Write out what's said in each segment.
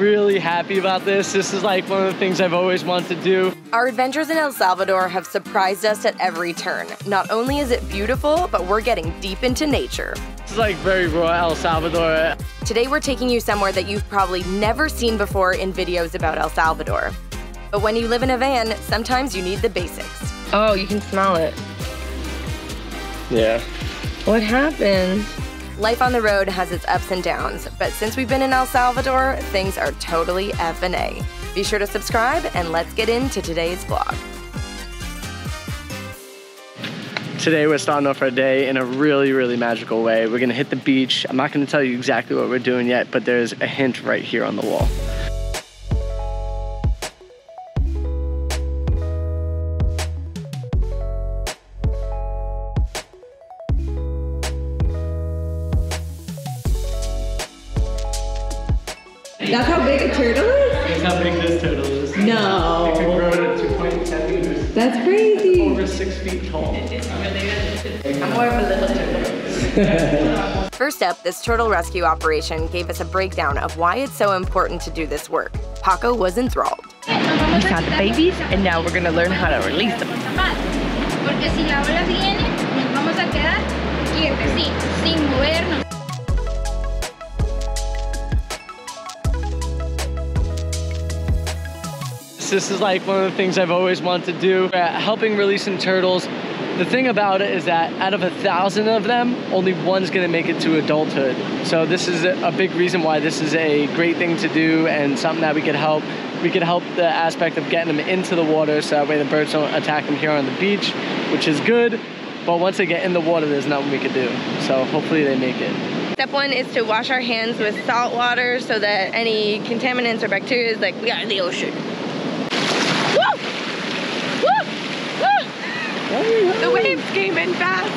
Really happy about this. This is like one of the things I've always wanted to do. Our adventures in El Salvador have surprised us at every turn. Not only is it beautiful, but we're getting deep into nature. It's like very raw El Salvador. Today we're taking you somewhere that you've probably never seen before in videos about El Salvador. But when you live in a van, sometimes you need the basics. Oh, you can smell it. Yeah. What happened? Life on the road has its ups and downs, but since we've been in El Salvador, things are totally F&A. Be sure to subscribe and let's get into today's vlog. Today we're starting off our day in a really, really magical way. We're gonna hit the beach. I'm not gonna tell you exactly what we're doing yet, but there's a hint right here on the wall. That's how big a turtle is? That's how big this turtle is. No. It could grow to 2.10 meters. That's crazy. Over 6 feet tall. I'm more of a little turtle. First up, this turtle rescue operation gave us a breakdown of why it's so important to do this work. Paco was enthralled. We found the babies, and now we're going to learn how to release them. This is like one of the things I've always wanted to do. Helping releasing turtles. The thing about it is that out of 1,000 of them, only one's gonna make it to adulthood. So this is a big reason why this is a great thing to do and something that we could help. We could help the aspect of getting them into the water so that way the birds don't attack them here on the beach, which is good. But once they get in the water, there's nothing we could do. So hopefully they make it. Step one is to wash our hands with salt water so that any contaminants or bacteria is like, we are in the ocean. The waves came in fast.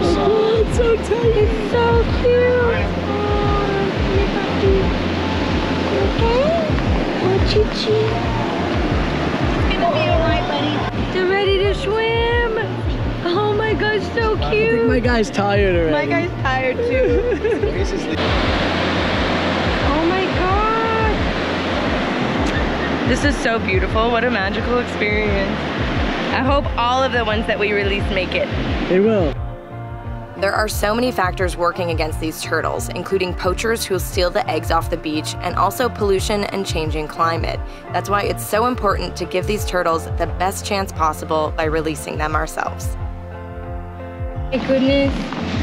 Oh, it's so tight. It's so cute. Oh, you okay? It's gonna be alright, buddy. They're ready to swim. Oh my gosh, so cute. I think my guy's tired already. My guy's tired too. This is so beautiful. What a magical experience. I hope all of the ones that we release make it. They will. There are so many factors working against these turtles, including poachers who'll steal the eggs off the beach and also pollution and changing climate. That's why it's so important to give these turtles the best chance possible by releasing them ourselves. My goodness.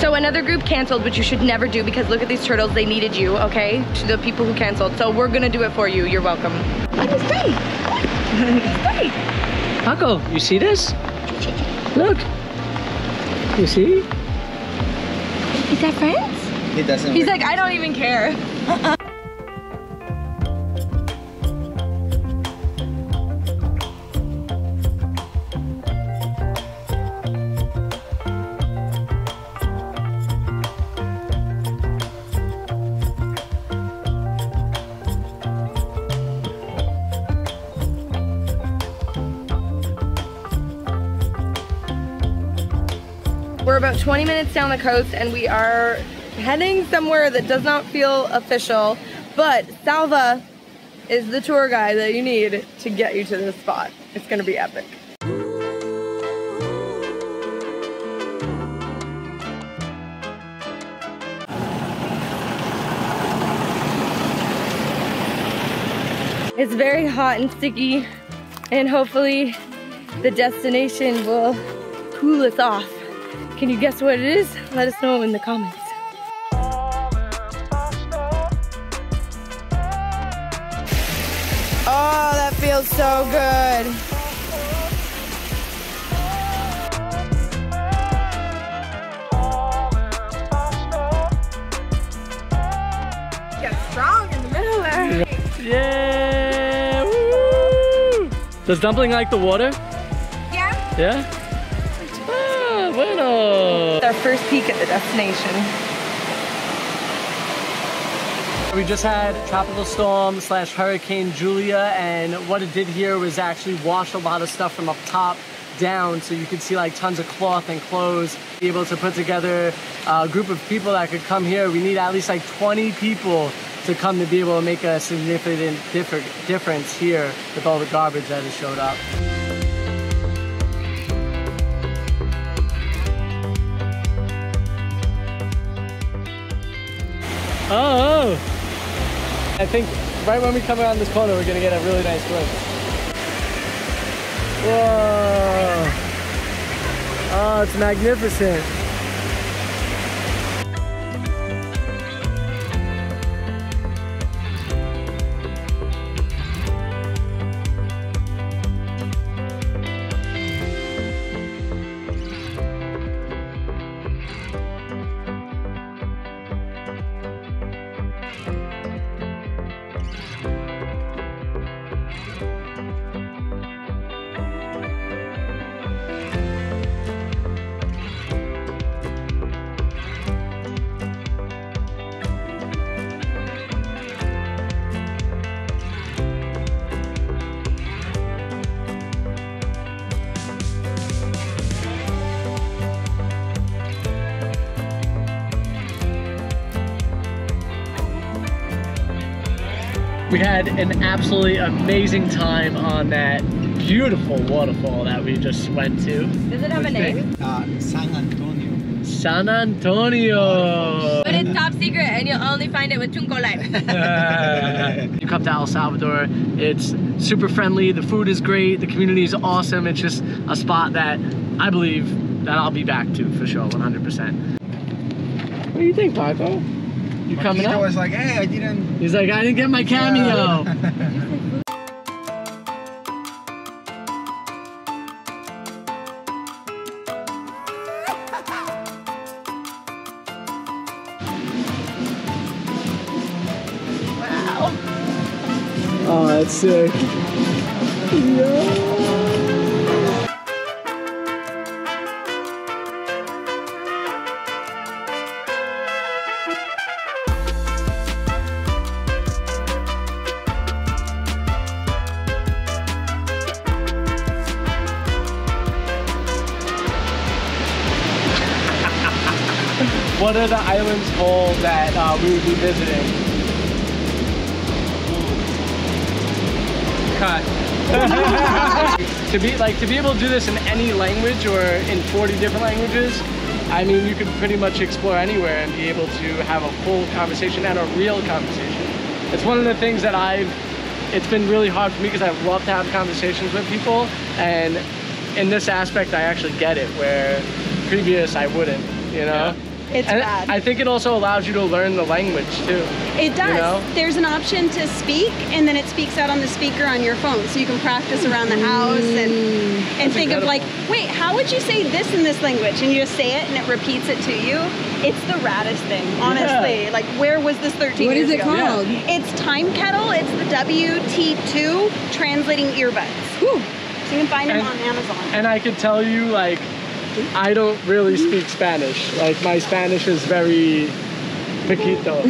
So another group canceled, which you should never do because look at these turtles, they needed you, okay? To the people who canceled. So we're gonna do it for you, you're welcome. Let me stay, Paco, you see this? Look, you see? Is that friends? He doesn't. He's like, I don't even care. We're about 20 minutes down the coast and we are heading somewhere that does not feel official, but Salva is the tour guide that you need to get you to this spot. It's gonna be epic. It's very hot and sticky and hopefully the destination will cool us off. Can you guess what it is? Let us know in the comments. Oh, that feels so good. Get strong in the middle there. Yeah! Woo! Does dumpling like the water? Yeah. Yeah? Bueno. It's our first peek at the destination. We just had tropical storm / Hurricane Julia, and what it did here was actually wash a lot of stuff from up top. down so you could see like tons of cloth and clothes, be able to put together a group of people that could come here. We need at least like 20 people to come to be able to make a significant difference here with all the garbage that has showed up. Oh! I think right when we come around this corner, we're gonna get a really nice glimpse. Whoa! Oh, it's magnificent. We had an absolutely amazing time on that beautiful waterfall that we just went to. Does it have a name? San Antonio. San Antonio! But it's top secret and you'll only find it with Tunco Life. You come to El Salvador, it's super friendly, the food is great, the community is awesome. It's just a spot that I believe that I'll be back to for sure, 100%. What do you think, Paco? You coming up? Was like, hey, I didn't. He's like, I didn't get my cameo. Wow. Oh, that's sick. Yo. What are the islands full that we would be visiting? Cut. to be able to do this in any language or in 40 different languages, I mean, you could pretty much explore anywhere and be able to have a full conversation and a real conversation. It's one of the things that it's been really hard for me because I love to have conversations with people, and in this aspect I actually get it, where previous I wouldn't, you know? Yeah. It's bad. I think it also allows you to learn the language too. It does. You know? There's an option to speak, and then it speaks out on the speaker on your phone, so you can practice around the house and think incredible. Of like, wait, how would you say this in this language? And you just say it, and it repeats it to you. It's the raddest thing, honestly. Yeah. Like, where was this 13 years ago? What is it called? Yeah. It's Time Kettle. It's the WT2 translating earbuds. Whew. So you can find them on Amazon. And I could tell you, like, I don't really speak Spanish. Like, my Spanish is very poquito.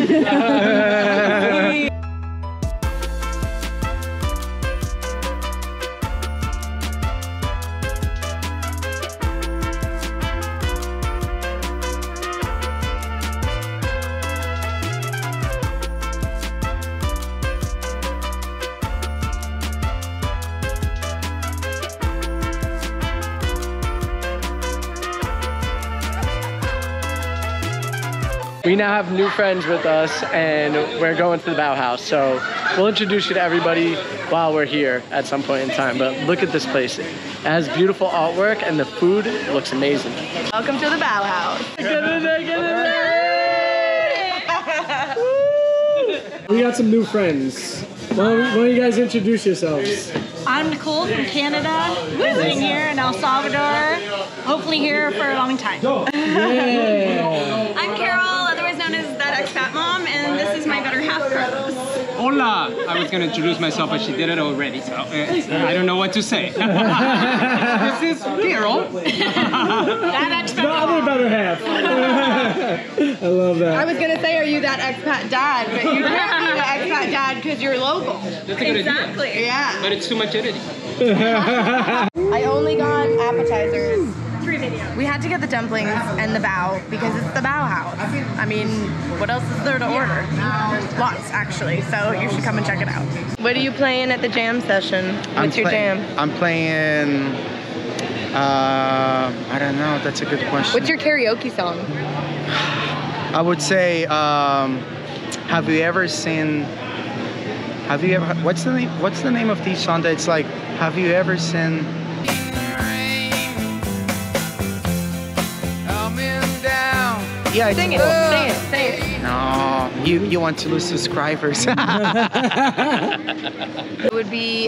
We now have new friends with us, and we're going to the Bauhaus, so we'll introduce you to everybody while we're here at some point in time. But look at this place. It has beautiful artwork, and the food looks amazing. Welcome to the Bauhaus. Get in there, get in there! We got some new friends. Why don't you guys introduce yourselves? I'm Nicole from Canada, visiting here in El Salvador, hopefully here for a long time. Yeah. I'm Carol. Expat mom, and this is my better half, Carlos. Hola! I was gonna introduce myself, but she did it already, so I don't know what to say. This is Carol. That expat. The other better half. I love that. I was gonna say, are you that expat dad? But you're not that expat dad because you're local. That's a good idea. Exactly. Yeah. But it's too much energy. I only got appetizers. We had to get the dumplings and the bao because it's the Bauhaus. I mean, what else is there to order? Lots, actually, so you should come and check it out. What are you playing at the jam session? What's your jam? I'm playing, I don't know, that's a good question. What's your karaoke song? I would say, have you ever seen, what's the name of the song that it's like, have you ever seen? Yeah, sing it, say it, say it. No, you want to lose subscribers. It would be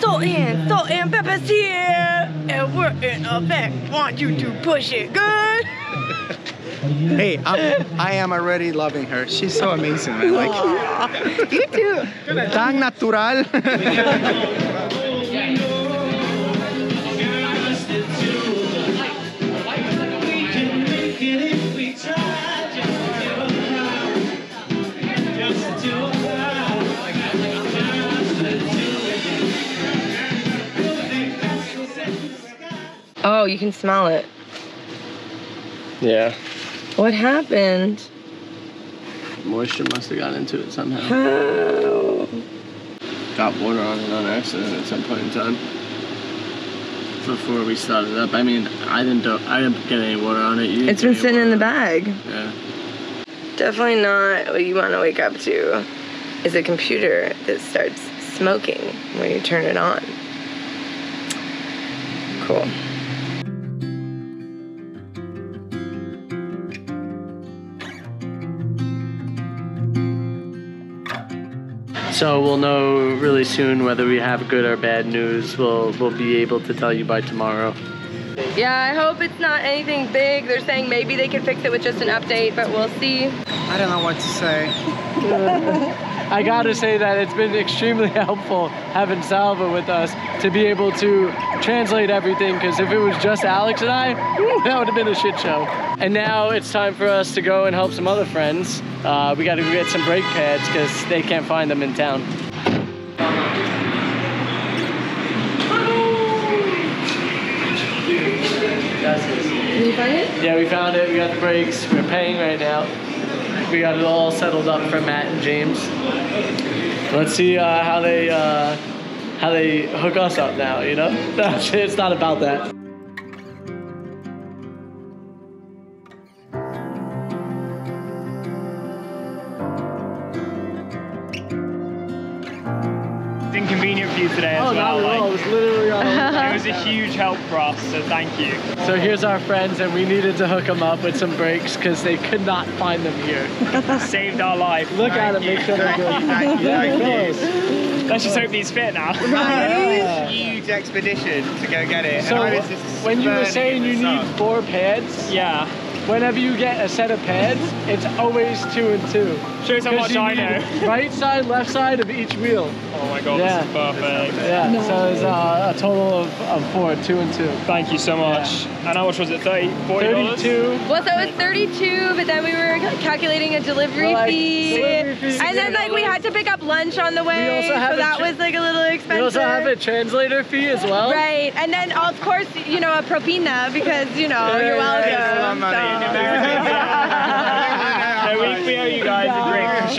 salt and pepper's here, and we're in effect. Want you to push it good. Hey, I am already loving her. She's so amazing. I like her. You too. Tan natural. Oh, you can smell it. Yeah. What happened? Moisture must have gotten into it somehow. How? Got water on it on accident at some point in time. Before we started up, I mean, I didn't get any water on it. You it's been sitting in the bag. Yeah. Definitely not what you want to wake up to. Is a computer that starts smoking when you turn it on. Cool. So we'll know really soon whether we have good or bad news. We'll be able to tell you by tomorrow. Yeah, I hope it's not anything big. They're saying maybe they can fix it with just an update, but we'll see. I don't know what to say. I gotta say that it's been extremely helpful having Salva with us to be able to translate everything, because if it was just Alex and I, that would have been a shit show. And now it's time for us to go and help some other friends. We gotta go get some brake pads because they can't find them in town. Did you find it? Yeah, we found it. We got the brakes. We're paying right now. We got it all settled up for Matt and James. Let's see how they hook us up now, you know? It's not about that. Inconvenient for you today as well. Not at all. It was literally all it was a huge help for us, so thank you. So here's our friends, and we needed to hook them up with some brakes because they could not find them here. Saved our life. Look at them, make sure they're good. Thank you. Let's just hope these fit now. Right. Huge expedition to go get it. So and I was just when you were saying you need 4 pads, yeah. Whenever you get a set of pads, it's always 2 and 2. Shows how much I know. Right side, left side of each wheel. Oh my god, yeah. This is perfect. Yeah, no. So it's a total of 4, 2 and 2. Thank you so much. Yeah. And how much was it, $40? 32. Well, so it was 32, but then we were calculating a delivery fee. And then like we had to pick up lunch on the way, so that was like a little expensive. We also have a translator fee as well. Right, and then of course, you know, a propina, because, you know, you're welcome. So. Yeah. So we owe you guys a drink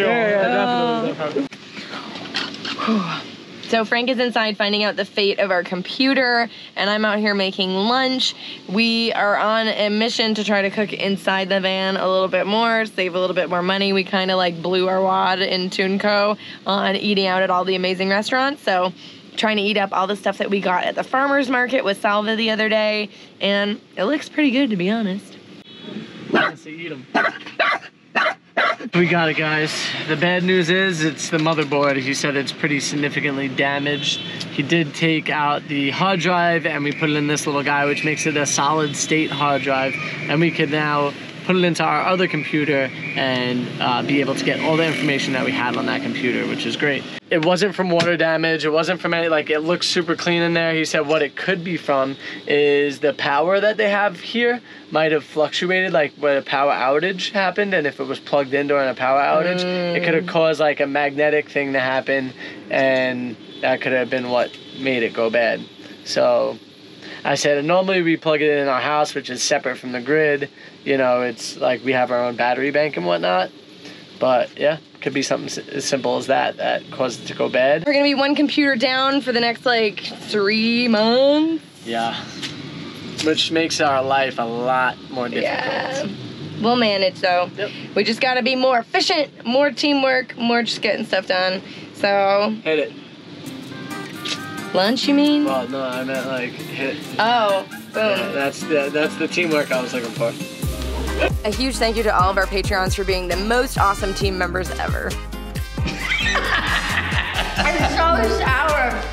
for sure. Yeah, so Frank is inside finding out the fate of our computer, and I'm out here making lunch. We are on a mission to try to cook inside the van a little bit more, save a little bit more money. We kind of like blew our wad in Tunco on eating out at all the amazing restaurants, so trying to eat up all the stuff that we got at the farmer's market with Salva the other day, and it looks pretty good, to be honest. Eat them. We got it, guys. The bad news is it's the motherboard. He said it's pretty significantly damaged. He did take out the hard drive and we put it in this little guy, which makes it a solid state hard drive, and we can now put it into our other computer and be able to get all the information that we had on that computer, which is great. It wasn't from water damage, it wasn't from any, like, it looks super clean in there. He said what it could be from is the power that they have here might have fluctuated, like where the power outage happened, and if it was plugged in during a power outage, it could have caused like a magnetic thing to happen, and that could have been what made it go bad. So I said, normally we plug it in our house, which is separate from the grid. You know, it's like we have our own battery bank and whatnot. But yeah, could be something as simple as that that caused it to go bad. We're gonna be one computer down for the next like 3 months. Yeah, which makes our life a lot more difficult. Yeah. We'll manage though. Yep. We just gotta be more efficient, more teamwork, more just getting stuff done. So. Hit it. Lunch, you mean? Well, no, I meant like hit. Oh, boom. Yeah, that's the teamwork I was looking for. A huge thank you to all of our Patreons for being the most awesome team members ever. I'm so sour.